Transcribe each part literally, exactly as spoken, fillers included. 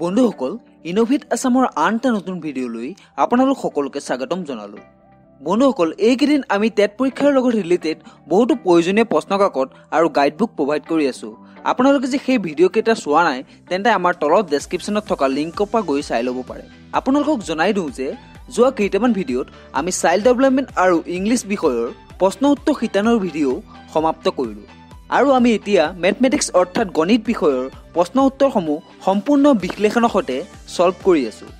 বন্ধুসকল, ইনোভেট আসামৰ আন এটা নতুন ভিডিঅ' লৈ আপোনালোক সকলোকে স্বাগতম জনালো। বন্ধুসকল, এইকেইদিন আমি টেট পৰীক্ষাৰ লগত ৰিলেটেড বহুতো প্ৰয়োজনীয় প্ৰশ্ন কাকত আৰু গাইডবুক প্ৰভাইড কৰি আছোঁ। আপোনালোকে যে সেই ভিডিঅ' কেইটা চোৱা নাই তেন্তে আমাৰ তলত ডেছক্ৰিপশ্যনত থকা লিংকৰ পৰা গৈ চাই ল'ব পাৰে। আপোনালোকক জনাই দিওঁ যে যোৱা কেইটামান ভিডিঅ'ত আমি চাইল্ড ডেভেলপমেণ্ট আৰু ইংলিছ বিষয়ৰ প্ৰশ্ন উত্তৰ শিতানৰ ভিডিঅ' সমাপ্ত কৰিলোঁ আৰু আমি এতিয়া মেথমেটিক্স অৰ্থাৎ গণিত বিষয়ৰ প্ৰশ্ন উত্তৰসমূহ সম্পূৰ্ণ বিশ্লেষণৰ সৈতে সলভ কৰি আছোঁ।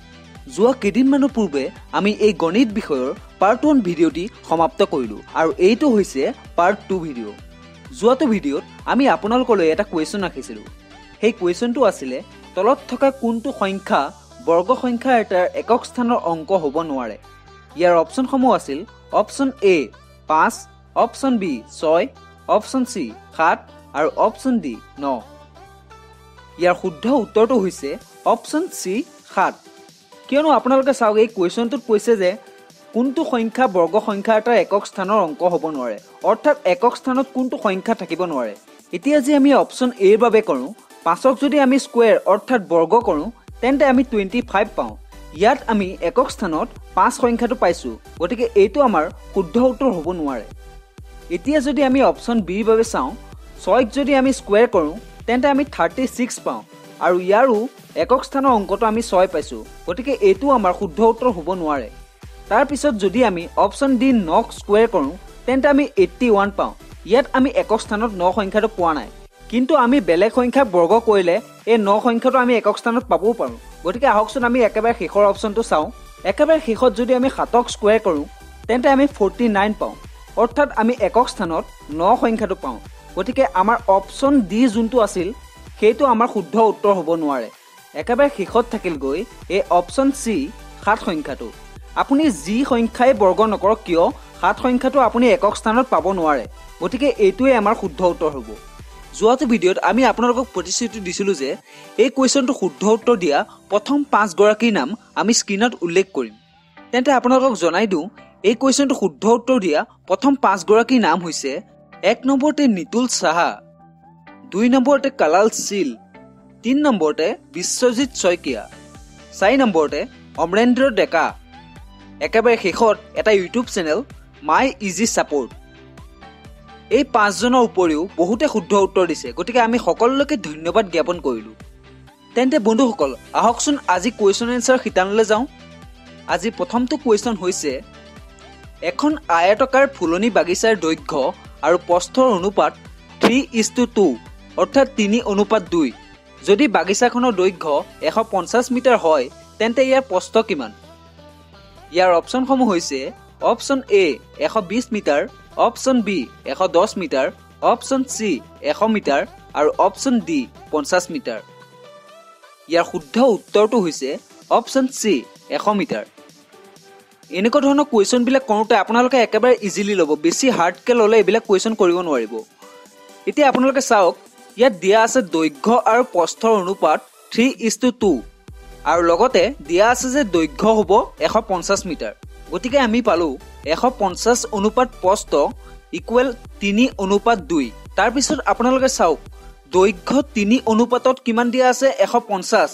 যোৱা কেইদিনমানৰ পূৰ্বে আমি এই গণিত বিষয়ৰ পাৰ্ট ওৱান ভিডিঅ'টি সমাপ্ত কৰিলোঁ আৰু এইটো হৈছে পাৰ্ট টু ভিডিঅ'। যোৱাটো ভিডিঅ'ত আমি আপোনালোকলৈ এটা কুৱেশ্যন ৰাখিছিলোঁ। সেই কুৱেশ্যনটো আছিলে, তলত থকা কোনটো সংখ্যা বৰ্গ সংখ্যা এটাৰ একক স্থানৰ অংক হ'ব নোৱাৰে। ইয়াৰ অপশ্যনসমূহ আছিল অপশ্যন এ পাঁচ, অপশ্যন বি ছয়, অপশ্যন চি সাত আৰু অপশ্যন ডি ন। ইয়াৰ শুদ্ধ উত্তৰটো হৈছে অপশ্যন চি সাত। কিয়নো আপোনালোকে চাওক, এই কুৱেশ্যনটোত কৈছে যে কোনটো সংখ্যা বৰ্গ সংখ্যা এটাৰ একক স্থানৰ অংক হ'ব নোৱাৰে, অৰ্থাৎ একক স্থানত কোনটো সংখ্যা থাকিব নোৱাৰে। এতিয়া যে আমি অপশ্যন এৰ বাবে কৰোঁ, পাঁচক যদি আমি স্কুৱেৰ অৰ্থাৎ বৰ্গ কৰোঁ তেন্তে আমি টুৱেণ্টি ফাইভ পাওঁ। ইয়াত আমি একক স্থানত পাঁচ সংখ্যাটো পাইছোঁ, গতিকে এইটো আমাৰ শুদ্ধ উত্তৰ হ'ব নোৱাৰে। এতিয়া যদি আমি অপশ্যন বিৰ বাবে চাওঁ, ছয়ক যদি আমি স্কুৱেৰ কৰোঁ তেন্তে আমি থাৰ্টি ছিক্স পাওঁ আৰু ইয়াৰো একক স্থানৰ অংকটো আমি ছয় পাইছোঁ, গতিকে এইটো আমাৰ শুদ্ধ উত্তৰ হ'ব নোৱাৰে। তাৰপিছত যদি আমি অপশ্যন ডি নক স্কুৱেৰ কৰোঁ তেন্তে আমি এইট্টি ওৱান পাওঁ। ইয়াত আমি একক স্থানত ন সংখ্যাটো পোৱা নাই, কিন্তু আমি বেলেগ সংখ্যা বৰ্গ কৰিলে এই ন সংখ্যাটো আমি একক স্থানত পাবও পাৰোঁ। গতিকে আহকচোন আমি একেবাৰে শেষৰ অপশ্যনটো চাওঁ। একেবাৰে শেষত যদি আমি সাতক স্কুৱেৰ কৰোঁ তেন্তে আমি ফৰ্টি নাইন পাওঁ, অৰ্থাৎ আমি একক স্থানত ন সংখ্যাটো পাওঁ। গতিকে আমাৰ অপশ্যন ডি যোনটো আছিল সেইটো আমাৰ শুদ্ধ উত্তৰ হ'ব নোৱাৰে। একেবাৰে শেষত থাকিলগৈ এই অপশ্যন চি সাত সংখ্যাটো। আপুনি যি সংখ্যাই বৰ্গ নকৰক কিয়, সাত সংখ্যাটো আপুনি একক স্থানত পাব নোৱাৰে, গতিকে এইটোৱে আমাৰ শুদ্ধ উত্তৰ হ'ব। যোৱাটো ভিডিঅ'ত আমি আপোনালোকক প্ৰতিশ্ৰুতি দিছিলোঁ যে এই কুৱেশ্যনটো শুদ্ধ উত্তৰ দিয়া প্ৰথম পাঁচগৰাকীৰ নাম আমি স্ক্ৰীণত উল্লেখ কৰিম। তেন্তে আপোনালোকক জনাই দিওঁ, এই কুৱেশ্যনটো শুদ্ধ উত্তৰ দিয়া প্ৰথম পাঁচগৰাকীৰ নাম হৈছে এক নম্বৰতে নিতুল সাহা, দুই নম্বৰতে কালাল শীল, তিনি নম্বৰতে বিশ্বজিৎ শইকীয়া, চাৰি নম্বৰতে অমৰেন্দ্ৰ ডেকা, একেবাৰে শেষত এটা YouTube channel my easy support. এই পাঁচজনৰ উপৰিও বহুতে শুদ্ধ উত্তৰ দিছে, গতিকে আমি সকলোকে ধন্যবাদ জ্ঞাপন কৰিলোঁ। তেন্তে বন্ধুসকল, আহকচোন আজি কুৱেশ্যন এনচাৰ শিতানলৈ যাওঁ। আজি প্ৰথমটো কুৱেশ্যন হৈছে, এখন আয়তকাৰ ফুলনি বাগিচাৰ দৈৰ্ঘ্য আৰু প্ৰস্থৰ অনুপাত থ্ৰী ইজ টু টু, অৰ্থাৎ তিনি অনুপাত দুই। যদি বাগিচাখনৰ দৈৰ্ঘ্য এশ পঞ্চাছ মিটাৰ হয় তেন্তে ইয়াৰ প্ৰস্থ কিমান? ইয়াৰ অপশ্যনসমূহ হৈছে অপশ্যন এ এশ বিছ মিটাৰ, অপশ্যন বি এশ দহ মিটাৰ, অপশ্যন চি এশ মিটাৰ আৰু অপশ্যন ডি পঞ্চাছ মিটাৰ। ইয়াৰ শুদ্ধ উত্তৰটো হৈছে অপশ্যন চি এশ মিটাৰ। এনেকুৱা ধৰণৰ কুৱেশ্যনবিলাক কৰোঁতে আপোনালোকে একেবাৰে ইজিলি ল'ব, বেছি হাৰ্ডকৈ ল'লে এইবিলাক কুৱেশ্যন কৰিব নোৱাৰিব। এতিয়া আপোনালোকে চাওক, ইয়াত দিয়া আছে দৈৰ্ঘ্য আৰু প্ৰস্থৰ অনুপাত থ্ৰী ইজ টু টু আৰু লগতে দিয়া আছে যে দৈৰ্ঘ্য হ'ব এশ পঞ্চাছ মিটাৰ। গতিকে আমি পালোঁ এশ পঞ্চাছ অনুপাত প্ৰস্থ ইকুৱেল তিনি অনুপাত দুই। তাৰপিছত আপোনালোকে চাওক, দৈৰ্ঘ্য তিনি অনুপাতত কিমান দিয়া আছে? এশ পঞ্চাছ।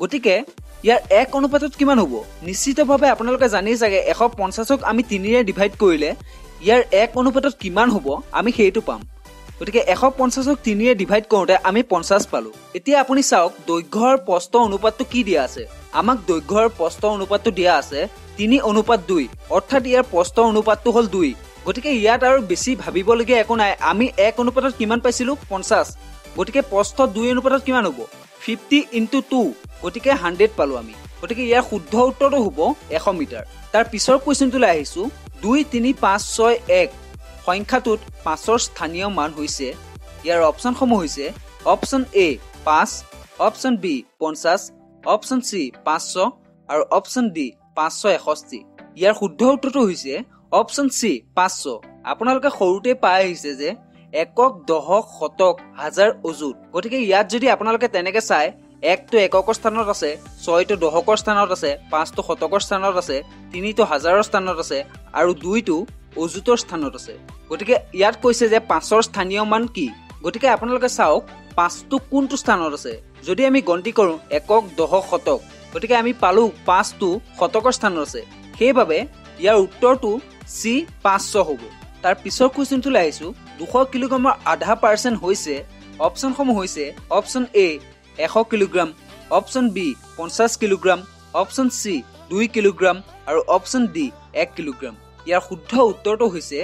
গতিকে ইয়াৰ এক অনুপাতত কিমান হ'ব? নিশ্চিতভাৱে আপোনালোকে জানি চাগে এশ পঞ্চাছক আমি তিনিৰে ডিভাইড কৰিলে ইয়াৰ এক অনুপাতত কিমান হ'ব আমি সেইটো পাম। গতিকে এশ পঞ্চাছক তিনিৰে ডিভাইড কৰোঁতে আমি পঞ্চাছ পালোঁ। এতিয়া আপুনি চাওক, দৈৰ্ঘ্যৰ প্ৰস্থ অনুপাতটো কি দিয়া আছে? আমাক দৈৰ্ঘ্যৰ প্ৰস্থ অনুপাতটো দিয়া আছে তিনি অনুপাত দুই, অৰ্থাৎ ইয়াৰ প্ৰস্থ অনুপাতটো হ'ল দুই। গতিকে ইয়াত আৰু বেছি ভাবিবলগীয়া একো নাই, আমি এক অনুপাতত কিমান পাইছিলোঁ? পঞ্চাছ। গতিকে প্ৰস্থ দুই অনুপাতত কিমান হ'ব? ফিফটি ইণ্টু টু, গতিকে হাণ্ড্ৰেড পালোঁ আমি। গতিকে ইয়াৰ শুদ্ধ উত্তৰটো হ'ব এশ মিটাৰ। তাৰ পিছৰ কুৱেশ্যনটোলৈ আহিছোঁ। দুই তিনি পাঁচ ছয় এক সংখ্যাটোত পাঁচৰ স্থানীয় মান হৈছে। ইয়াৰ অপশ্যনসমূহ হৈছে অপশ্যন এ পাঁচ, অপশ্যন বি পঞ্চাছ, অপশ্যন চি পাঁচশ আৰু অপশ্যন ডি পাঁচশ এষষ্ঠি। ইয়াৰ শুদ্ধ উত্তৰটো হৈছে অপশ্যন চি পাঁচশ। আপোনালোকে সৰুতে পাই আহিছে যে একক দহক শতক হাজাৰ অযুত। গতিকে ইয়াত যদি আপোনালোকে তেনেকৈ চায়, একটো এককৰ স্থানত আছে, ছয়টো দহকৰ স্থানত আছে, পাঁচটো শতকৰ স্থানত আছে, তিনিটো হাজাৰৰ স্থানত আছে আৰু দুইটো অযুতৰ স্থানত আছে। গতিকে ইয়াত কৈছে যে পাঁচৰ স্থানীয় মান কি? গতিকে আপোনালোকে চাওক, পাঁচটো কোনটো স্থানত আছে? যদি আমি গন্তি কৰোঁ একক দহ শতক গতিকে আমি পালো পাঁচটো শতকৰ স্থানত আছে সেইভাবে ইয়াৰ উত্তৰটো সি পাঁচশ হ'ব তাৰ পিছৰ কোৱেশ্চনটো লাইছো দুশ কিলোগ্ৰামৰ আধা পাৰ্সেন্ট হৈছে অপচনসমূহ হৈছে অপচন এ এশ কিলোগ্ৰাম অপচন বি পঞ্চাশ কিলোগ্ৰাম অপচন সি দুই কিলোগ্ৰাম আৰু অপচন ডি এক কিলোগ্ৰাম ইয়াৰ শুদ্ধ উত্তৰটো হৈছে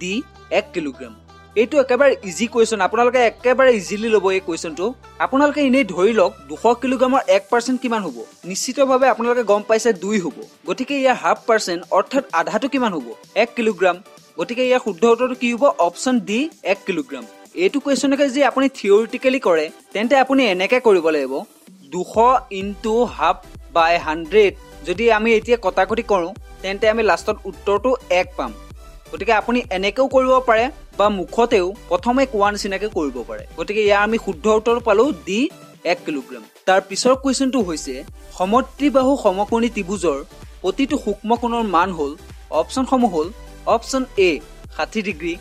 ডি এক কিলোগ্ৰাম এইটো একেবাৰে ইজি কোৱেশ্চন আপোনালোকে একেবাৰে ইজিলি লব এই কোৱেশ্চনটো আপোনালোকে ইনে ধৰি লওক দুশ কিলোগ্ৰামৰ এক পাৰ্চেণ্ট কিমান হ'ব নিশ্চিতভাৱে আপোনালোকে গম পাইছে দুই হ'ব গতিকে ইয়াৰ হাফ পাৰ্চেন্ট অৰ্থাৎ আধাটো কিমান হ'ব এক কিলোগ্ৰাম গতিকে ইয়াৰ শুদ্ধ উত্তৰটো কি হ'ব অপচন ডি এক কিলোগ্ৰাম এইটো কোৱেশ্চনকে যদি আপুনি থিওৰিটিক্যালি কৰে তেন্তে আপুনি এনেকৈ কৰিব লাগিব দুশ হাফ বাই এক শূন্য শূন্য যদি আমি এতিয়া কটাকটি কৰোঁ তেন্তে আমি লাষ্টত উত্তৰটো এক পাম গতিকে আপুনি এনেকৈও কৰিব পাৰে বা মুখতেও প্ৰথমে কোৱান চিনাকে কৰিব পাৰে গতিকে ইয়া আমি শুদ্ধ উত্তৰ পালো ডি এক কিলোগ্ৰাম তাৰ পিছৰ কোৱেশ্চনটো হৈছে সমত্ৰিবাহু সমকোণী ত্ৰিভুজৰ প্ৰতিটো সূক্ষ্মকোণৰ মান হ'ল অপচনসমূহ হ'ল অপচন এ ষাঠি ডিগ্ৰী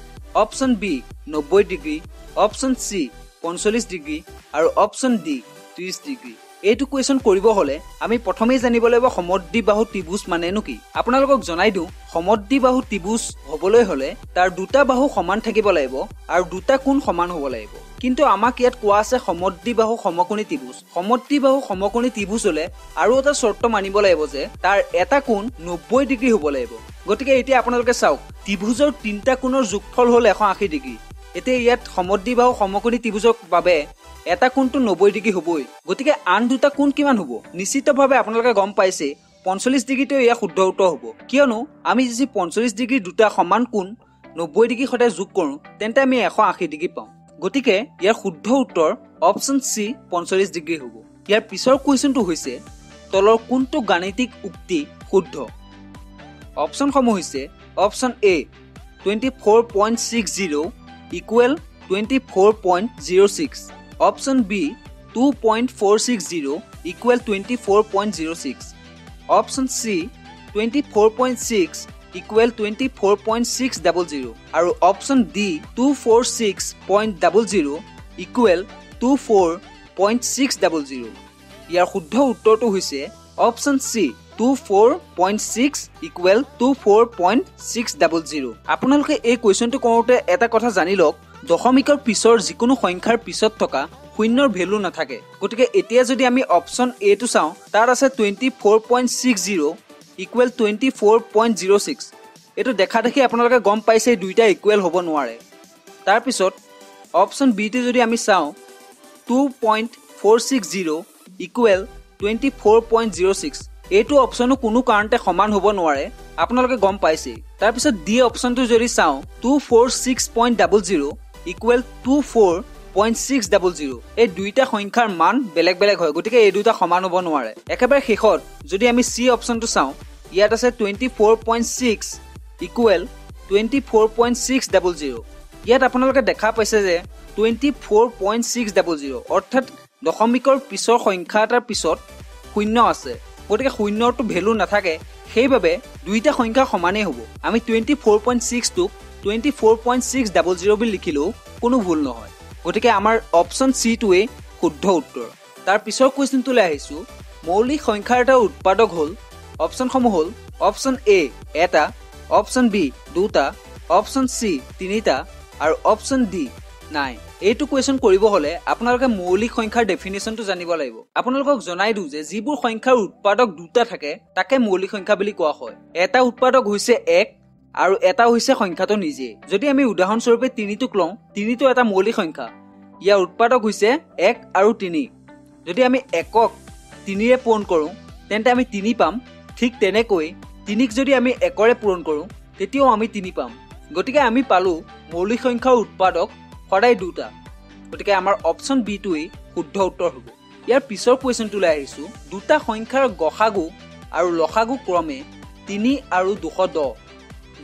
অপচন বি নব্বৈ ডিগ্ৰী অপচন সি পঞ্চল্লিশ ডিগ্ৰী আৰু অপচন ডি ত্ৰিশ ডিগ্ৰী এইটো কোৱেশ্চন কৰিব হলে আমি প্ৰথমেই জানিব লাগিব সমদ্বিবাহু ত্ৰিভুজ মানে নো কি আপোনালোকক জনাই দিও সমদ্বিবাহু ত্ৰিভুজ হবলৈ হলে তাৰ দুটা বাহু সমান থাকিব লাগিব আৰু দুটা কোণ সমান হ'ব লাগিব কিন্তু আমাক ইয়াত কোৱা আছে সমদ্বিবাহু সমকোণী ত্ৰিভুজ সমদ্বিবাহু সমকোণী ত্ৰিভুজ হলে আৰু এটা শৰ্ত মানিব লাগিব যে তাৰ এটা কোণ নব্বৈ ডিগ্ৰী হ'ব লাগিব গতিকে এটি আপোনালোকে চাওক ত্ৰিভুজৰ তিনটা কোণৰ যোগফল হ'ল এশ আশী ডিগ্ৰী এতে ইয়াত সমদ্বিবাহু সমকোণী ত্ৰিভুজৰ বাবে এটা কোণটো নব্বৈ ডিগ্ৰী হ'বই গতিকে আন দুটা কোণ কিমান হ'ব নিশ্চিতভাৱে আপোনালোকে গম পাইছে পঞ্চল্লিশ ডিগ্ৰীটো ইয়া শুদ্ধ উত্তৰ হ'ব কিয়নো আমি যদি পঞ্চল্লিশ ডিগ্ৰী দুটা সমান কোণ নব্বৈ ডিগ্ৰী সতে যোগ কৰোঁ তেন্তে আমি এশ আশী ডিগ্ৰী পাওঁ গতিকে ইয়াৰ শুদ্ধ উত্তৰ অপচন সি পঞ্চল্লিশ ডিগ্ৰী হ'ব ইয়াৰ পিছৰ কোৱেশ্চনটো হৈছে তলৰ কোনটো গাণিতিক উক্তি শুদ্ধ অপচনসমূহ হৈছে অপচন এ চৌব্বিছ পইণ্ট ছয়সত্তৰ ইকুৱেল চৌব্বিছ পইণ্ট শূন্য ছয় Option B two point four six zero equal twenty-four point zero six. Option C twenty-four point six equal twenty-four point six zero zero. Our option D two hundred forty-six point zero zero equal twenty-four point six zero zero. Yar khudda uttor to hoise option C twenty-four point six equal twenty-four point six zero zero. Apunaloke ei question to konote eta kotha jani lok. দশমিকৰ পিছৰ যিকোনো সংখ্যাৰ পিছত থকা শূন্যৰ value নাথাকে গতিকে এতিয়া যদি আমি অপচন এ টু চাও তাৰ আছে চৌব্বিছ পইণ্ট ছয়সত্তৰ ইকুৱেল চৌব্বিছ পইণ্ট শূন্য ছয় এটো দেখা দেখি আপোনালোকে গম পাইছে দুইটা ইকুৱেল হ'ব নোৱাৰে তাৰ পিছত অপচন বি তে যদি আমি চাও দুই পইণ্ট চাৰিশ ইকুৱেল চৌব্বিছ পইণ্ট শূন্য ছয় এটো অপচনো কোনো কাৰণতে সমান হ'ব নোৱাৰে আপোনালোকে গম পাইছে তাৰ পিছত ডি অপচনটো যদি চাও দুশ চৌৰাশী পইণ্ট শূন্য শূন্য equal twenty-four point six zero zero এই দুইটা সংখ্যাৰ মান বেলেগ বেলেগ হয় গতিকে এই দুটা সমান হ'ব নোৱাৰে একেবাৰে শেষত যদি আমি সি অপচনটো চাও ইয়াত আছে চৌব্বিছ পইণ্ট ছয় equal twenty-four point six zero zero ইয়াত আপোনালোকে দেখা পাইছে যে চৌব্বিছ পইণ্ট ছয়সত্তৰ অৰ্থাৎ দশমিকৰ পিছৰ সংখ্যাটাৰ পিছত শূন্য আছে গতিকে শূন্যৰটো ভ্যালু নাথাকে সেইভাবে দুইটা সংখ্যা সমানে হ'ব আমি চৌব্বিছ পইণ্ট ছয় টু চৌব্বিছ পইণ্ট শূন্য শূন্য বি লিখিলো কোনো ভুল নহয় গতিকে আমাৰ অপচন সি টুৱে শুদ্ধ উত্তৰ তাৰ পিছৰ কোৱেশ্চনটো লৈ আহিছো মৌলিক সংখ্যাৰ এটা উৎপাদক হ'ল অপচনসমূহ হ'ল অপচন এ এটা অপচন বি দুটা অপচন সি তিনিটা আৰু অপচন ডি নাই এইটো কোৱেশ্চন কৰিব হলে আপোনালোকে মৌলিক সংখ্যাৰ ডেফিনিশনটো জানিব লাগিব আপোনালোকক জনাই দিও যে যিবোৰ সংখ্যাৰ উৎপাদক দুটা থাকে তাকে মৌলিক সংখ্যা বুলি কোৱা হয় এটা উৎপাদক হৈছে এক আৰু এটা হৈছে সংখ্যাটো নিজে যদি আমি উদাহৰণ স্বৰূপে তিনিটো লওঁ তিনিটো এটা মৌলিক সংখ্যা ইয়া উৎপাদক হৈছে এক আৰু তিনি যদি আমি একক তিনিৰে পূৰণ কৰোঁ তেন্তে আমি তিনি পাম ঠিক তেনেকৈ তিনিক যদি আমি একৰে পূৰণ কৰোঁ তেতিয়াও আমি তিনি পাম গতিকে আমি পালো মৌলিক সংখ্যাৰ উৎপাদক সদায় দুটা গতিকে আমাৰ অপচন বি টুই শুদ্ধ উত্তৰ হ'ব ইয়াৰ পিছৰ কোৱেশ্চনটো লৈ আহিছো দুটা সংখ্যাৰ গসাগু আৰু লসাগু ক্ৰমে তিনি আৰু দুশ দহ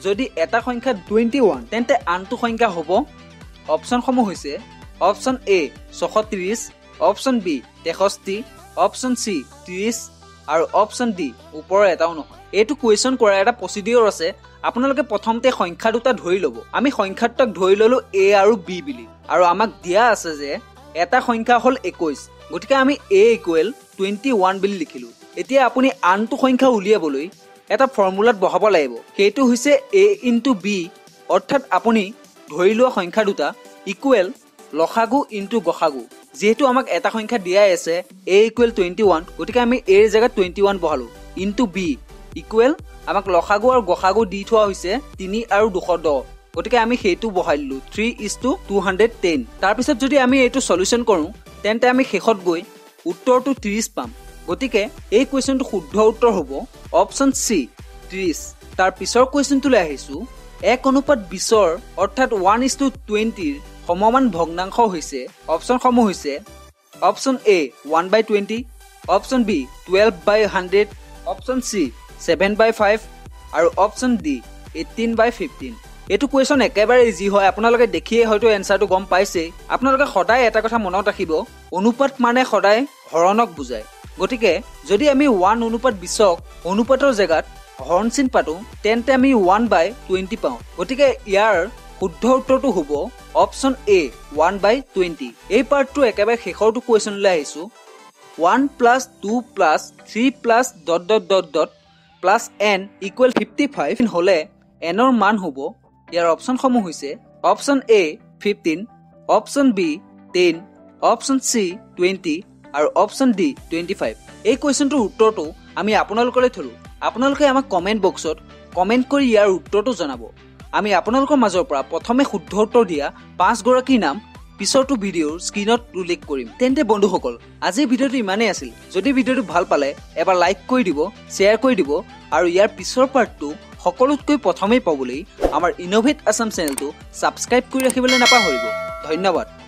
যদি এটা সংখ্যা একাৱন্ন তেন্তে আনটো সংখ্যা হ'ব অপচনসমূহ হৈছে অপচন এ ছয়ত্ৰিশ অপচন বি তেষষ্ঠি অপচন সি ত্ৰিশ আৰু অপচন ডি ওপৰৰ এটাও নহয় এইটো কোৱেশ্চন কৰা এটা প্ৰচিডিউৰ আছে আপোনালোকে প্ৰথমতে সংখ্যা দুটা ধৰি ল'ব আমি সংখ্যাটোক ধৰি ললো এ আৰু বি বুলি আৰু আমাক দিয়া আছে যে এটা সংখ্যা হ'ল একৈশ গতিকে আমি a ইকুৱেল twenty-one বুলি লিখিলো। এতিয়া আপুনি আনটো সংখ্যা উলিয়াবলৈ এটা ফৰ্মুলাত বহাব লাগিব। সেইটো হৈছে a * b, অৰ্থাৎ আপুনি ধৰি লোৱা সংখ্যা দুটা ইকুৱেল লখাগু ইনটু গখাগু। যেহেতু আমাক এটা সংখ্যা দিয়া আছে a ইকুৱেল twenty-one, গতিকে আমি a এৰ জায়গা twenty-one বহালো ইনটু b ইকুৱেল আমাক লখাগু আৰু গখাগু দি থোৱা হৈছে three আৰু two ten। গতিকে আমি হেতু বহাইলু three is to two ten। তার পিছত যদি আমি এটো সলিউশন কৰো তেন্তে আমি হেখত গৈ উত্তৰটো thirty পাম। গতিকে এই কোৱেশ্চনটো শুদ্ধ উত্তৰ হ'ব অপচন সি thirty। তাৰ পিছৰ কোৱেশ্চনটো লৈ আহিছো one অনুপাত twenty ৰ অৰ্থাৎ one is to twenty ৰ সমমান ভগ্নাংশ হৈছে অপচনসমূহ হৈছে option A one by twenty, option B twelve by one hundred, option C seven by five আৰু option D eighteen by fifteen। এটু কোয়েশন একেবারে ইজি হয়, আপোনালোকে দেখিয়ে হয়তো এনসারটো গম পাইছে। আপোনালোকে সদায় এটা কথা মনত ৰাখিব, অনুপাত মানে সদায় হৰণক বুজায়। গতিকে যদি আমি one অনুপাত twenty ক অনুপাতৰ জায়গাত হৰণ চিন পাটো তেন্তে আমি one by twenty পাও। গতিকে ইয়াৰ শুদ্ধ উত্তৰটো হ'ব option A one by twenty। এই পাৰ্টটো একেবাৰে শেষৰটো কোয়েশন লৈ আহিছো one plus two plus three plus n equal fifty-five হলে n ৰ মান হ'ব। ইয়াৰ অপচন সমূহ হৈছে option a fifteen, option b ten, option c twenty আৰু অপচন d twenty-five। এই কোৱেশ্চনটোৰ উত্তৰটো আমি আপোনালোকলৈ থলো। আপোনালোকে আমাক কমেন্ট বক্সত কমেন্ট কৰি ইয়াৰ উত্তৰটো জনাব। আমি আপোনালোকৰ মাজৰ পৰা প্ৰথমে শুদ্ধ উত্তৰ দিয়া পাঁচ গৰাকীৰ নাম পিছৰটো ভিডিঅ'ৰ স্ক্ৰীনত উল্লেখ কৰিম। তেন্তে বন্ধুসকল, আজি ভিডিঅ'টো ইমানেই আছিল। যদি ভিডিঅ'টো ভাল পালে এবাৰ লাইক কৰি দিব, শ্বেয়াৰ কৰি দিব আৰু ইয়াৰ পিছৰ পাৰ্টটো সকলোতকৈ প্ৰথমেই পাবলৈ আমাৰ ইনোভেট আসাম চেনেলটো সাবস্ক্ৰাইব কৰি ৰাখিবলৈ নাপাহৰিব। ধন্যবাদ।